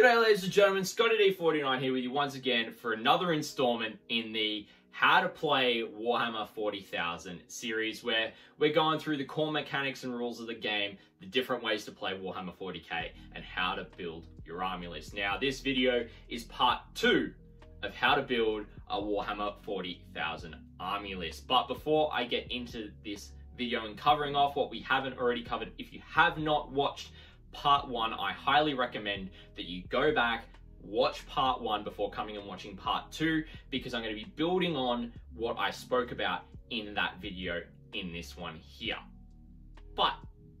G'day ladies and gentlemen, ScottyD49 here with you once again for another installment in the How to Play Warhammer 40,000 series where we're going through the core mechanics and rules of the game, the different ways to play Warhammer 40k, and how to build your army list. Now this video is part 2 of how to build a Warhammer 40,000 army list. But before I get into this video and covering off what we haven't already covered, if you have not watched part 1, I highly recommend that you go back, watch part 1 before coming and watching part 2, because I'm going to be building on what I spoke about in that video in this one here. But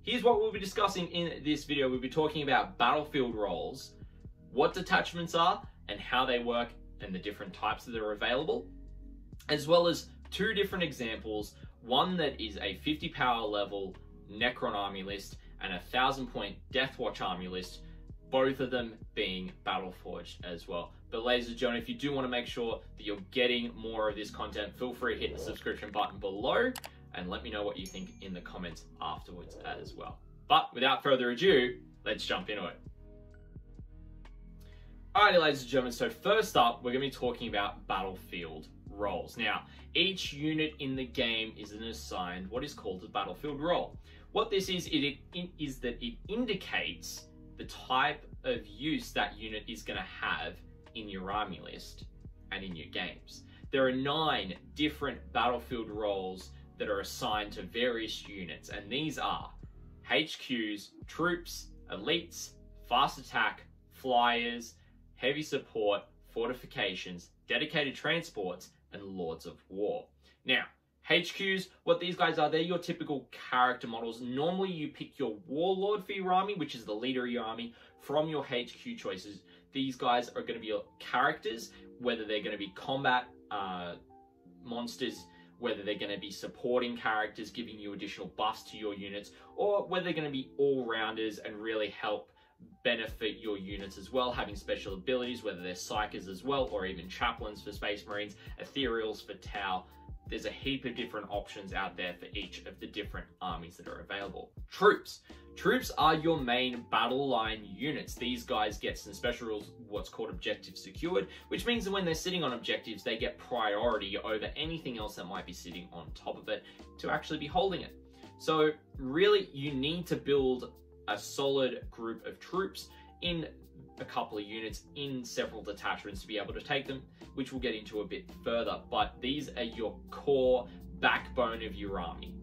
here's what we'll be discussing in this video. We'll be talking about battlefield roles, what detachments are and how they work and the different types that are available, as well as two different examples, one that is a 50 power level Necron army list and a 1,000 point Deathwatch army list, both of them being Battleforged as well. But ladies and gentlemen, if you do want to make sure that you're getting more of this content, feel free to hit the subscription button below and let me know what you think in the comments afterwards as well. But without further ado, let's jump into it. Alrighty ladies and gentlemen, so first up, we're going to be talking about battlefield roles. Now, each unit in the game is assigned what is called a battlefield role. What this is, it indicates the type of use that unit is going to have in your army list and in your games. There are 9 different battlefield roles that are assigned to various units, and these are HQs, Troops, Elites, Fast Attack, Flyers, Heavy Support, Fortifications, Dedicated Transports, and Lords of War. Now, HQs, what these guys are, they're your typical character models. Normally you pick your warlord for your army, which is the leader of your army, from your HQ choices. These guys are going to be your characters, whether they're going to be combat monsters, whether they're going to be supporting characters, giving you additional buffs to your units, or whether they're going to be all-rounders and really help benefit your units as well, having special abilities, whether they're psychers as well, or even chaplains for Space Marines, ethereals for Tau. There's a heap of different options out there for each of the different armies that are available. Troops. Troops are your main battle line units. These guys get some special rules, what's called objectives secured, which means that when they're sitting on objectives, they get priority over anything else that might be sitting on top of it to actually be holding it. So really, you need to build a solid group of troops in a couple of units in several detachments to be able to take them, which we'll get into a bit further, but these are your core backbone of your army.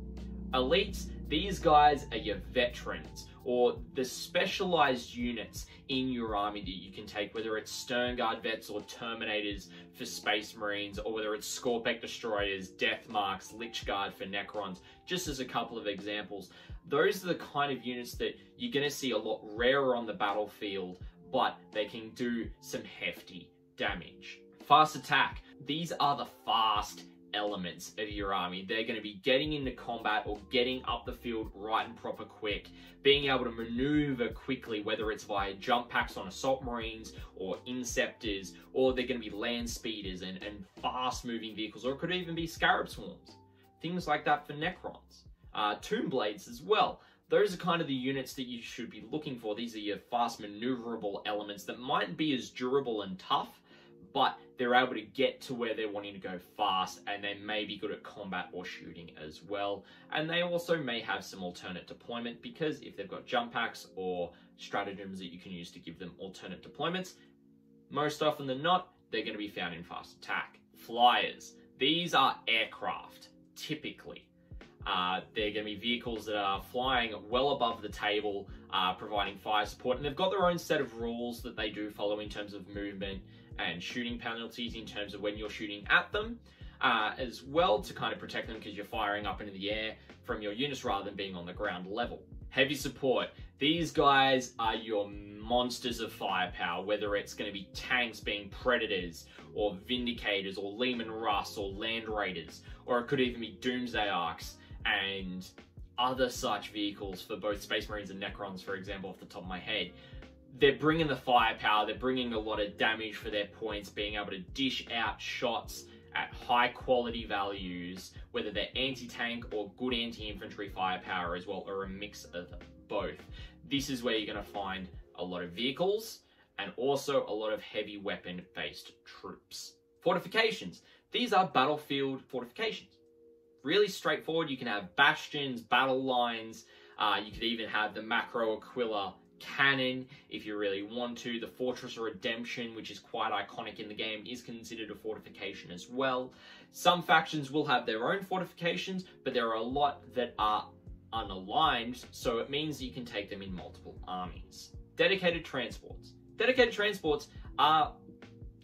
Elites, these guys are your veterans or the specialized units in your army that you can take, whether it's Stern Guard vets or Terminators for Space Marines, or whether it's Scorpekh Destroyers, Death Marks, Lich Guard for Necrons, just as a couple of examples. Those are the kind of units that you're going to see a lot rarer on the battlefield, but they can do some hefty damage. Fast Attack. These are the fast elements of your army. They're going to be getting into combat or getting up the field right and proper quick, being able to maneuver quickly, whether it's via jump packs on Assault Marines or Inceptors, or they're going to be land speeders and fast moving vehicles, or it could even be Scarab Swarms. Things like that for Necrons. Tomb Blades as well. Those are kind of the units that you should be looking for. These are your fast maneuverable elements that mightn't be as durable and tough, but they're able to get to where they're wanting to go fast, and they may be good at combat or shooting as well. And they also may have some alternate deployment, because if they've got jump packs or stratagems that you can use to give them alternate deployments, most often than not, they're going to be found in Fast Attack. Flyers. These are aircraft, typically. They're going to be vehicles that are flying well above the table, providing fire support, and they've got their own set of rules that they do follow in terms of movement and shooting penalties in terms of when you're shooting at them, as well, to kind of protect them because you're firing up into the air from your units rather than being on the ground level. Heavy Support. These guys are your monsters of firepower, whether it's going to be tanks being Predators or Vindicators or Lehman Russ or Land Raiders, or it could even be Doomsday Arcs and other such vehicles for both Space Marines and Necrons, for example, off the top of my head. They're bringing the firepower, they're bringing a lot of damage for their points, being able to dish out shots at high quality values, whether they're anti-tank or good anti-infantry firepower as well, or a mix of both. This is where you're going to find a lot of vehicles and also a lot of heavy weapon-based troops. Fortifications. These are battlefield fortifications. Really straightforward. You can have bastions, battle lines. You could even have the Macro Aquila cannon if you really want to. The Fortress of Redemption, which is quite iconic in the game, is considered a fortification as well. Some factions will have their own fortifications, but there are a lot that are unaligned, so it means you can take them in multiple armies. Dedicated Transports. Dedicated Transports are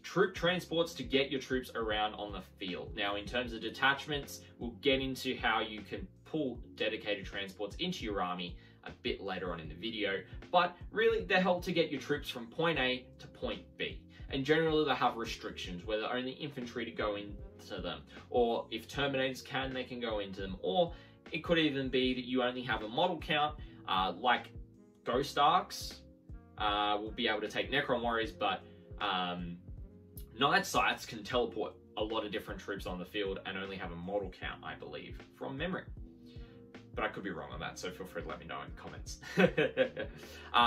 troop transports to get your troops around on the field. Now, in terms of detachments, we'll get into how you can pull dedicated transports into your army a bit later on in the video, but really they help to get your troops from point A to point B. And generally they have restrictions, whether only infantry to go into them, or if Terminators can, they can go into them, or it could even be that you only have a model count, like Ghost Arcs will be able to take Necron Warriors, but Night Sights can teleport a lot of different troops on the field and only have a model count, I believe, from memory. But I could be wrong on that, so feel free to let me know in the comments.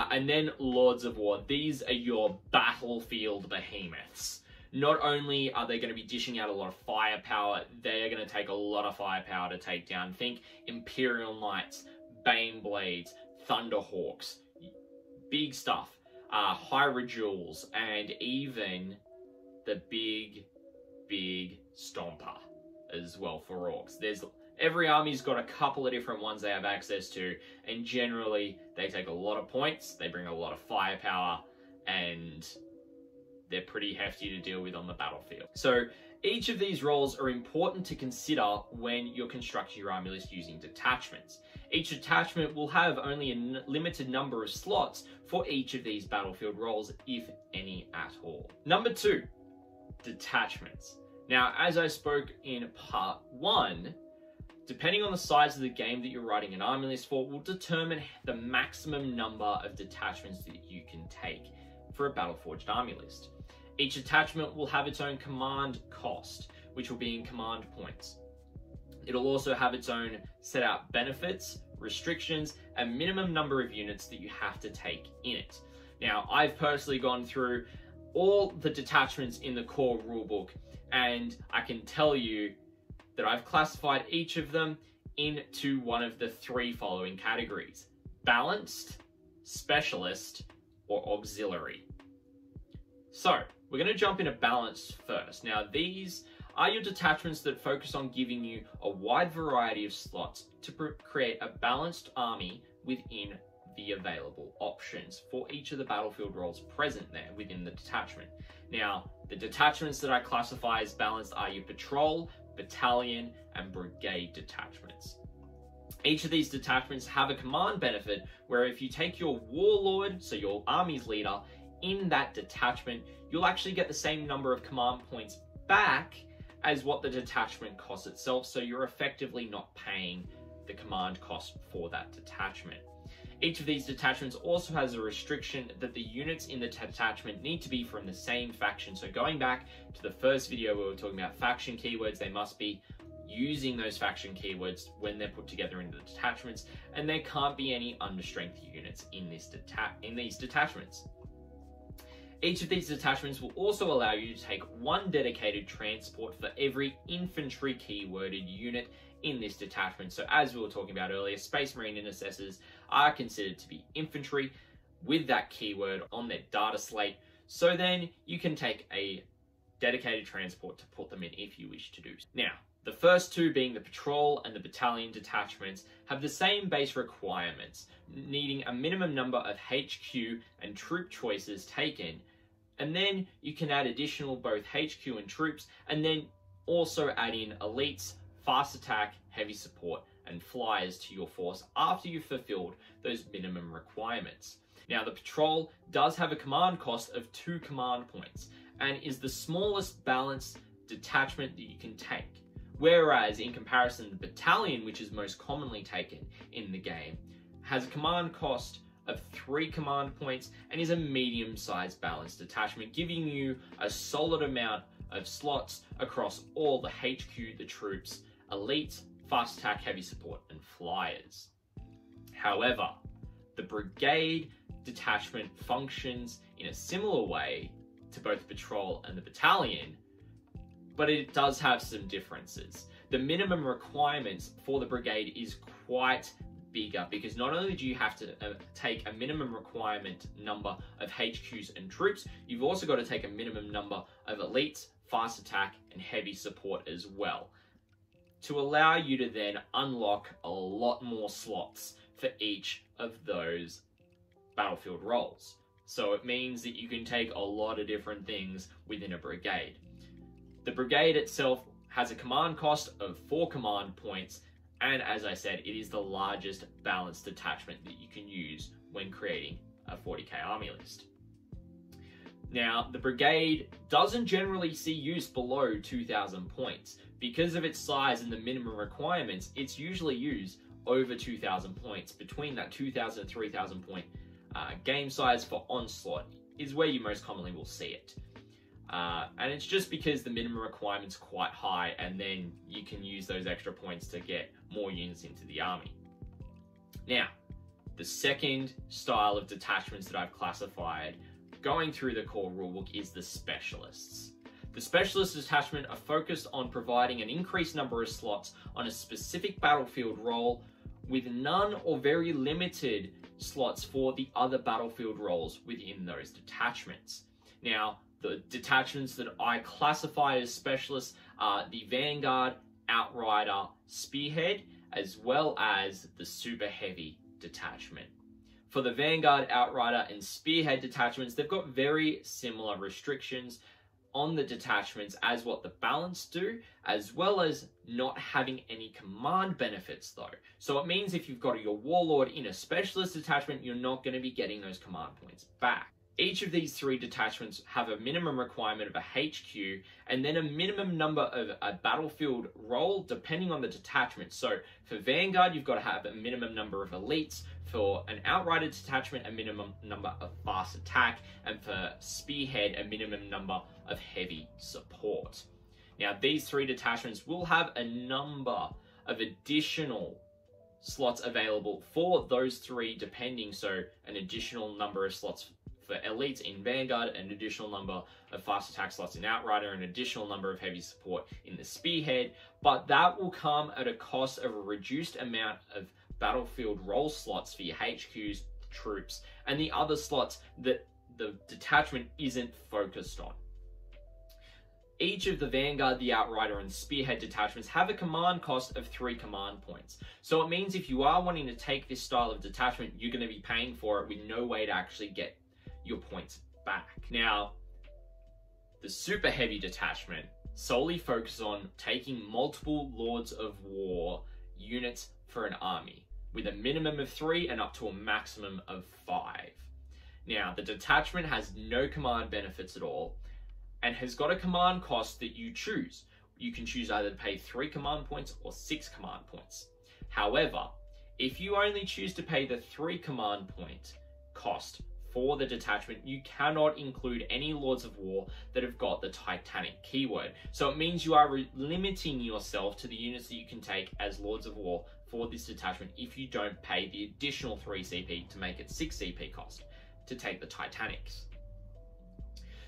And then Lords of War. These are your battlefield behemoths. Not only are they going to be dishing out a lot of firepower, they are going to take a lot of firepower to take down. Think Imperial Knights, Baneblades, Thunderhawks, big stuff, Hyrejewels, and even the big Stomper as well for Orcs. Every army's got a couple of different ones they have access to, and generally they take a lot of points, they bring a lot of firepower, and they're pretty hefty to deal with on the battlefield. So each of these roles are important to consider when you're constructing your army list using detachments. Each detachment will have only a limited number of slots for each of these battlefield roles, if any at all. Number two, detachments. Now, as I spoke in part one, depending on the size of the game that you're writing an army list for will determine the maximum number of detachments that you can take for a Battleforged army list. Each detachment will have its own command cost, which will be in command points. It'll also have its own set out benefits, restrictions, and minimum number of units that you have to take in it. Now, I've personally gone through all the detachments in the core rulebook, and I can tell you that I've classified each of them into one of the three following categories: balanced, specialist, or auxiliary. So we're going to jump into balanced first. Now, these are your detachments that focus on giving you a wide variety of slots to create a balanced army within the available options for each of the battlefield roles present there within the detachment. Now, the detachments that I classify as balanced are your Patrol, Battalion, and Brigade detachments. Each of these detachments have a command benefit where if you take your Warlord, so your army's leader, in that detachment, you'll actually get the same number of command points back as what the detachment costs itself, so you're effectively not paying the command cost for that detachment. Each of these detachments also has a restriction that the units in the detachment need to be from the same faction. So going back to the first video where we were talking about faction keywords, they must be using those faction keywords when they're put together into the detachments, and there can't be any understrength units in these detachments. Each of these detachments will also allow you to take one dedicated transport for every infantry keyworded unit in this detachment. So as we were talking about earlier, Space Marine intercessors are considered to be infantry with that keyword on their data slate. So then you can take a dedicated transport to put them in if you wish to do so. Now, the first two, being the Patrol and the Battalion detachments, have the same base requirements, needing a minimum number of HQ and troop choices taken, and then you can add additional both HQ and troops, and then also add in Elites, Fast Attack, Heavy Support, and Flyers to your force after you've fulfilled those minimum requirements. Now, the Patrol does have a command cost of 2 command points and is the smallest balanced detachment that you can take. Whereas, in comparison, the Battalion, which is most commonly taken in the game, has a command cost of 3 command points and is a medium-sized balanced detachment, giving you a solid amount of slots across all the HQ, the troops, Elites, Fast Attack, Heavy Support, and Flyers. However, The brigade detachment functions in a similar way to both Patrol and the Battalion, but it does have some differences. The minimum requirements for the brigade is quite bigger because not only do you have to take a minimum requirement number of HQs and troops, you've also got to take a minimum number of elites, fast attack, and heavy support as well, to allow you to then unlock a lot more slots for each of those battlefield roles. So it means that you can take a lot of different things within a brigade. The brigade itself has a command cost of 4 command points, and as I said, it is the largest balanced detachment that you can use when creating a 40k army list. Now, the brigade doesn't generally see use below 2,000 points. Because of its size and the minimum requirements, it's usually used over 2,000 points. Between that 2,000 and 3,000 point game size for Onslaught is where you most commonly will see it. And it's just because the minimum requirement's quite high, and then you can use those extra points to get more units into the army. Now, the second style of detachments that I've classified going through the core rulebook is the specialists. The specialist detachment are focused on providing an increased number of slots on a specific battlefield role, with none or very limited slots for the other battlefield roles within those detachments. Now, the detachments that I classify as specialists are the Vanguard, Outrider, Spearhead, as well as the Super Heavy detachment. For the Vanguard, Outrider, and Spearhead detachments, they've got very similar restrictions on the detachments as what the balance do, as well as not having any command benefits though. So it means if you've got your warlord in a specialist detachment, you're not going to be getting those command points back. Each of these three detachments have a minimum requirement of a HQ and then a minimum number of a battlefield role depending on the detachment. So for Vanguard, you've got to have a minimum number of elites. For an Outrider detachment, a minimum number of fast attack. And for Spearhead, a minimum number of heavy support. Now, these three detachments will have a number of additional slots available for those three depending. So an additional number of slots for elites in Vanguard, an additional number of fast attack slots in Outrider, an additional number of heavy support in the Spearhead, but that will come at a cost of a reduced amount of battlefield role slots for your HQs, troops, and the other slots that the detachment isn't focused on. Each of the Vanguard, the Outrider, and Spearhead detachments have a command cost of 3 command points. So it means if you are wanting to take this style of detachment, you're going to be paying for it with no way to actually get your points back. Now, the Super Heavy detachment solely focuses on taking multiple Lords of War units for an army, with a minimum of 3 and up to a maximum of 5. Now, the detachment has no command benefits at all, and has got a command cost that you choose. You can choose either to pay 3 command points or 6 command points. However, if you only choose to pay the 3 command point cost for the detachment, you cannot include any Lords of War that have got the Titanic keyword. So it means you are limiting yourself to the units that you can take as Lords of War for this detachment if you don't pay the additional 3 CP to make it 6 CP cost to take the Titanics.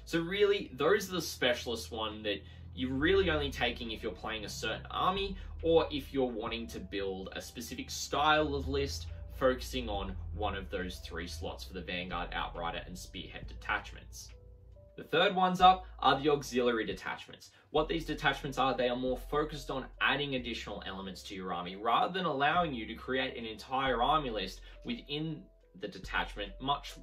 So really, those are the specialist one that you're really only taking if you're playing a certain army or if you're wanting to build a specific style of list, focusing on one of those 3 slots for the Vanguard, Outrider, and Spearhead detachments. The third ones up are the auxiliary detachments. What these detachments are, they are more focused on adding additional elements to your army, rather than allowing you to create an entire army list within the detachment, much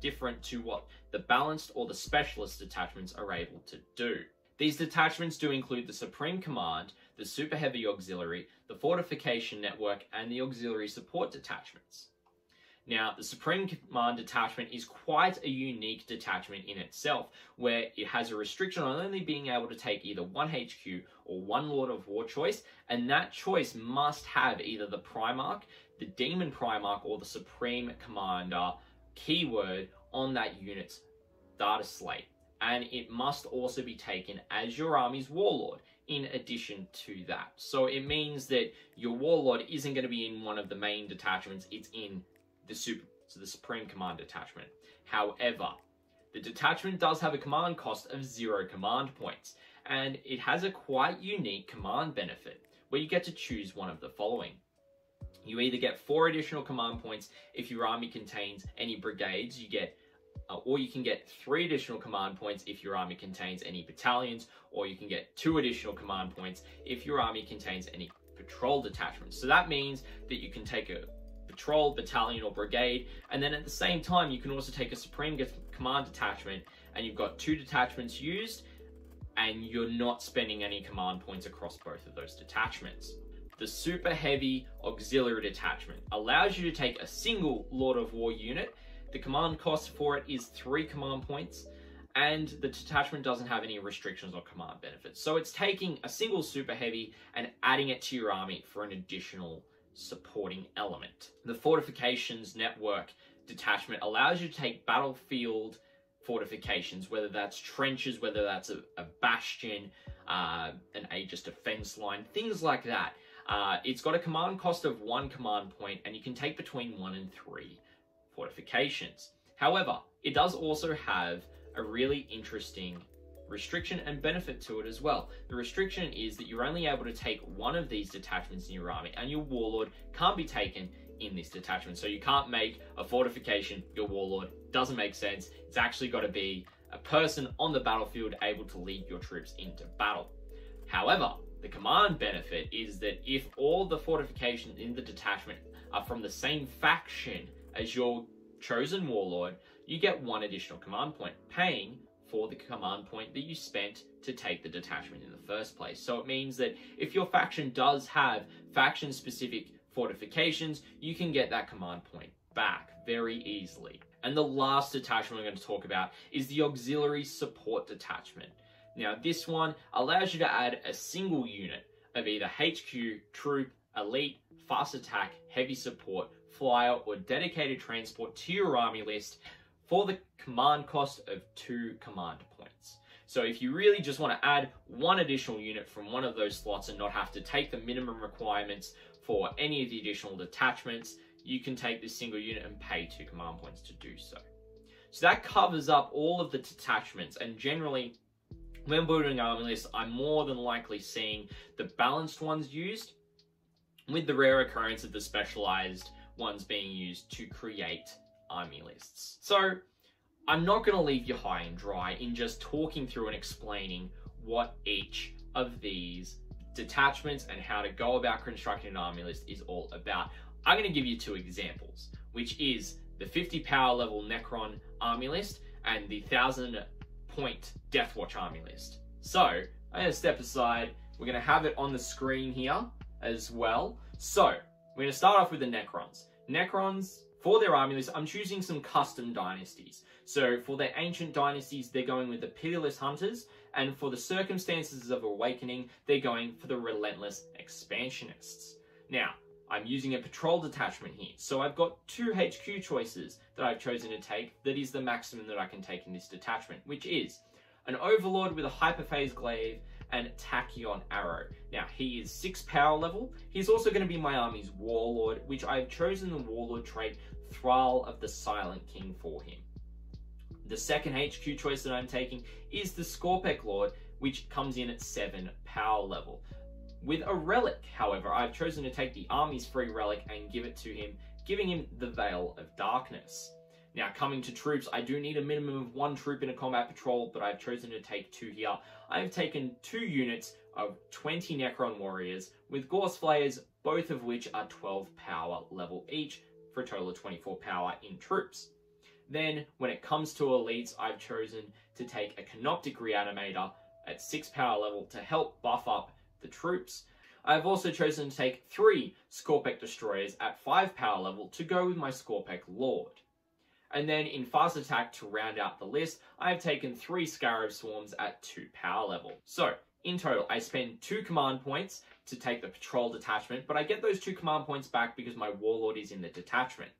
different to what the balanced or the specialist detachments are able to do. These detachments do include the Supreme Command, the Super Heavy Auxiliary, the Fortification Network, and the Auxiliary Support detachments. Now, the Supreme Command detachment is quite a unique detachment in itself, where it has a restriction on only being able to take either 1 HQ or 1 Lord of War choice, and that choice must have either the Primarch, the Demon Primarch, or the Supreme Commander keyword on that unit's data slate. And it must also be taken as your army's warlord in addition to that. So it means that your warlord isn't going to be in one of the main detachments, it's in the Super so the Supreme Command detachment. However, the detachment does have a command cost of 0 command points, and it has a quite unique command benefit, where you get to choose one of the following. You either get 4 additional command points if your army contains any brigades, or you can get 3 additional command points if your army contains any battalions, or you can get 2 additional command points if your army contains any patrol detachments. So that means that you can take a patrol, battalion, or brigade, and then at the same time you can also take a Supreme Command detachment, and you've got 2 detachments used, and you're not spending any command points across both of those detachments. The Super Heavy Auxiliary Detachment allows you to take a single Lord of War unit. The command cost for it is 3 command points, and the detachment doesn't have any restrictions or command benefits. So it's taking a single Super Heavy and adding it to your army for an additional supporting element. The Fortifications Network Detachment allows you to take battlefield fortifications, whether that's trenches, whether that's a bastion, an Aegis defense line, things like that. It's got a command cost of 1 command point, and you can take between 1 and 3 fortifications. However, it does also have a really interesting restriction and benefit to it as well. The restriction is that you're only able to take 1 of these detachments in your army, and your warlord can't be taken in this detachment. So you can't make a fortification your warlord. Doesn't make sense. It's actually got to be a person on the battlefield able to lead your troops into battle. However, the command benefit is that if all the fortifications in the detachment are from the same faction as your chosen warlord, you get 1 additional command point, paying for the command point that you spent to take the detachment in the first place. So it means that if your faction does have faction-specific fortifications, you can get that command point back very easily. And the last detachment we're going to talk about is the Auxiliary Support Detachment. Now, this one allows you to add a single unit of either HQ, Troop, Elite, Fast Attack, Heavy Support, Flyer, or Dedicated Transport to your army list for the command cost of 2 command points. So if you really just want to add 1 additional unit from one of those slots and not have to take the minimum requirements for any of the additional detachments, you can take this single unit and pay 2 command points to do so. So that covers up all of the detachments, and generally, when building army lists, I'm more than likely seeing the balanced ones used, with the rare occurrence of the specialized ones being used to create army lists. So I'm not going to leave you high and dry in just talking through and explaining what each of these detachments and how to go about constructing an army list is all about. I'm going to give you 2 examples, which is the 50 power level Necron army list and the 1000 point Deathwatch army list. So I'm going to step aside. We're going to have it on the screen here as well. So we're going to start off with the Necrons. Necrons, for their army list, I'm choosing some custom dynasties. So for their ancient dynasties, they're going with the Pitiless Hunters, and for the Circumstances of Awakening, they're going for the Relentless Expansionists. Now, I'm using a patrol detachment here, so I've got 2 HQ choices that I've chosen to take. That is the maximum that I can take in this detachment, which is an Overlord with a Hyperphase Glaive and Tachyon Arrow. Now, he is 6 power level. He's also going to be my army's Warlord, which I've chosen the Warlord trait Thrall of the Silent King for him. The second HQ choice that I'm taking is the Scorpekh Lord, which comes in at 7 power level. With a relic, however, I've chosen to take the army's free relic and give it to him, giving him the Veil of Darkness. Now, coming to troops, I do need a minimum of 1 troop in a combat patrol, but I've chosen to take 2 here. I've taken 2 units of 20 Necron Warriors with Gorse Flayers, both of which are 12 power level each, for a total of 24 power in troops. Then, when it comes to elites, I've chosen to take a Canoptic Reanimator at 6 power level to help buff up the troops. I've also chosen to take 3 Scorpekh Destroyers at 5 power level to go with my Scorpekh Lord. And then in Fast Attack, to round out the list, I've taken 3 Scarab Swarms at 2 power level. So, in total, I spend 2 command points to take the patrol detachment, but I get those 2 command points back because my warlord is in the detachment.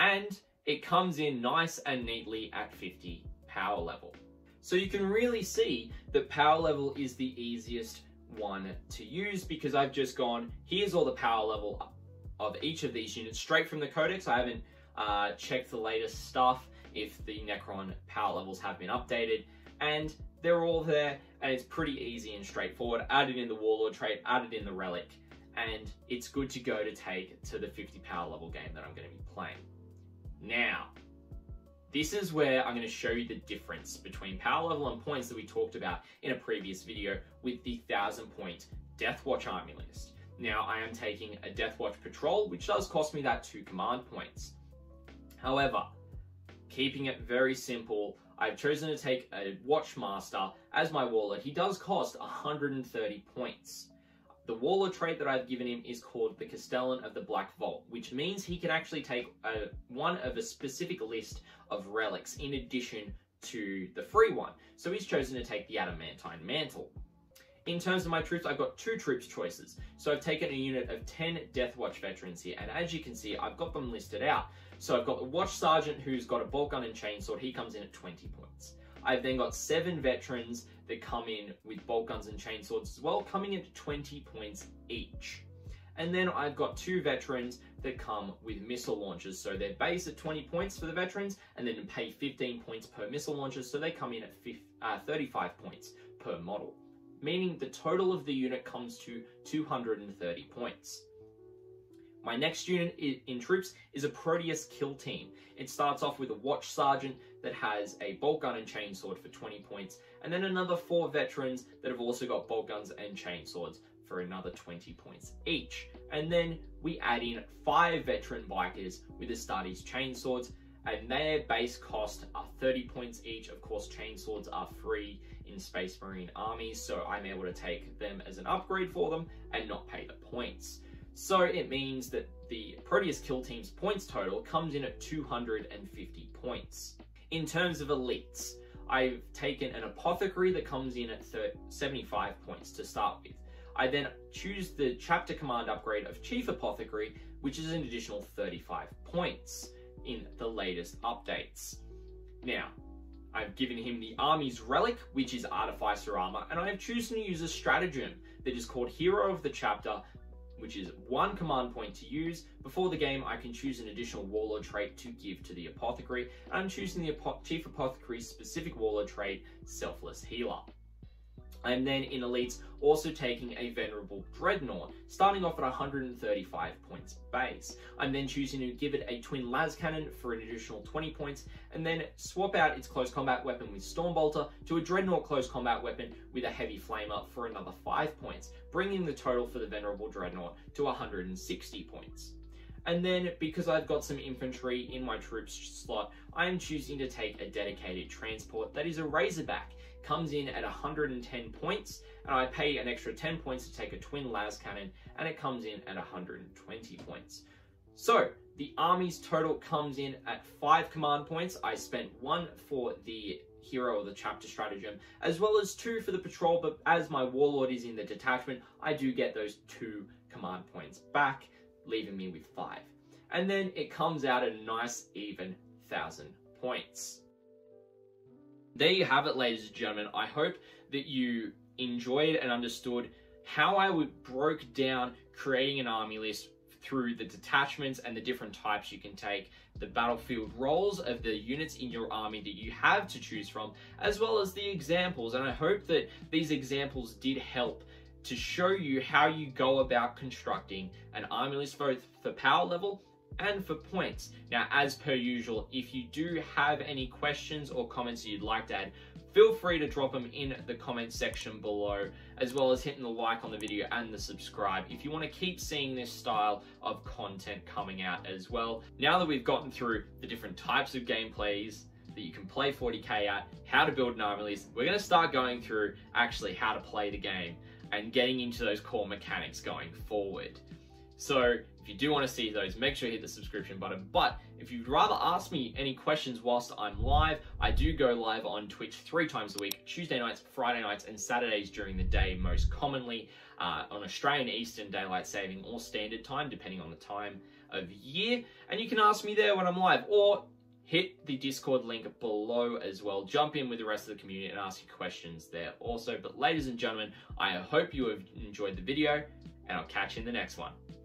And it comes in nice and neatly at 50 power level. So you can really see that power level is the easiest one to use, because I've just gone, here's all the power level of each of these units straight from the codex. I haven't check the latest stuff if the Necron power levels have been updated, and they're all there, and it's pretty easy and straightforward. Added in the Warlord trait, added in the Relic, and it's good to go to take to the 50 power level game that I'm going to be playing. Now, this is where I'm going to show you the difference between power level and points that we talked about in a previous video with the 1,000 point Deathwatch army list. Now, I am taking a Deathwatch Patrol, which does cost me that 2 command points. However, keeping it very simple, I've chosen to take a Watchmaster as my Warlord. He does cost 130 points. The Warlord trait that I've given him is called the Castellan of the Black Vault, which means he can actually take one of a specific list of relics in addition to the free one. So he's chosen to take the Adamantine Mantle. In terms of my troops, I've got 2 troops choices. So I've taken a unit of 10 Deathwatch veterans here, and as you can see, I've got them listed out. So I've got the Watch Sergeant, who's got a bolt gun and chainsword. He comes in at 20 points. I've then got 7 veterans that come in with bolt guns and chainswords as well, coming in at 20 points each. And then I've got 2 veterans that come with missile launchers. So they're base at 20 points for the veterans, and then pay 15 points per missile launcher. So they come in at 35 points per model, meaning the total of the unit comes to 230 points. My next unit in troops is a Proteus kill team. It starts off with a Watch Sergeant that has a bolt gun and chainsword for 20 points, and then another 4 veterans that have also got bolt guns and chainswords for another 20 points each. And then we add in 5 veteran bikers with Astartes chainswords, and their base cost are 30 points each. Of course, chainswords are free in Space Marine armies, so I'm able to take them as an upgrade for them and not pay the points. So it means that the Proteus kill team's points total comes in at 250 points. In terms of elites, I've taken an apothecary that comes in at 75 points to start with. I then choose the chapter command upgrade of Chief Apothecary, which is an additional 35 points in the latest updates. Now, I've given him the Army's Relic, which is Artificer Armor, and I have chosen to use a stratagem that is called Hero of the Chapter, which is 1 command point to use. Before the game, I can choose an additional Warlord trait to give to the Apothecary, and I'm choosing the Chief Apothecary's specific Warlord trait, Selfless Healer. I'm then in Elites also taking a Venerable Dreadnought, starting off at 135 points base. I'm then choosing to give it a Twin Las Cannon for an additional 20 points, and then swap out its close combat weapon with Stormbolter to a Dreadnought close combat weapon with a Heavy Flamer for another 5 points, bringing the total for the Venerable Dreadnought to 160 points. And then, because I've got some infantry in my troops slot, I am choosing to take a Dedicated Transport that is a Razorback. Comes in at 110 points, and I pay an extra 10 points to take a Twin Las Cannon, and it comes in at 120 points. So the army's total comes in at 5 command points. I spent 1 for the Hero of the Chapter stratagem, as well as 2 for the Patrol, but as my Warlord is in the detachment, I do get those 2 command points back, leaving me with 5. And then it comes out at a nice even 1,000 points. There you have it, ladies and gentlemen. I hope that you enjoyed and understood how I broke down creating an army list through the detachments and the different types you can take, the battlefield roles of the units in your army that you have to choose from, as well as the examples. And I hope that these examples did help to show you how you go about constructing an army list, both for power level and for points. Now, as per usual, if you do have any questions or comments you'd like to add, feel free to drop them in the comment section below, as well as hitting the like on the video and the subscribe if you want to keep seeing this style of content coming out as well. Now that we've gotten through the different types of gameplays that you can play 40k at, how to build an army list, we're going to start going through actually how to play the game and getting into those core mechanics going forward. So if you do want to see those, make sure you hit the subscription button. But if you'd rather ask me any questions whilst I'm live, I do go live on Twitch 3 times a week, Tuesday nights, Friday nights, and Saturdays during the day, most commonly on Australian Eastern Daylight Saving or Standard Time, depending on the time of year. And you can ask me there when I'm live, or hit the Discord link below as well. Jump in with the rest of the community and ask your questions there also. But ladies and gentlemen, I hope you have enjoyed the video, and I'll catch you in the next one.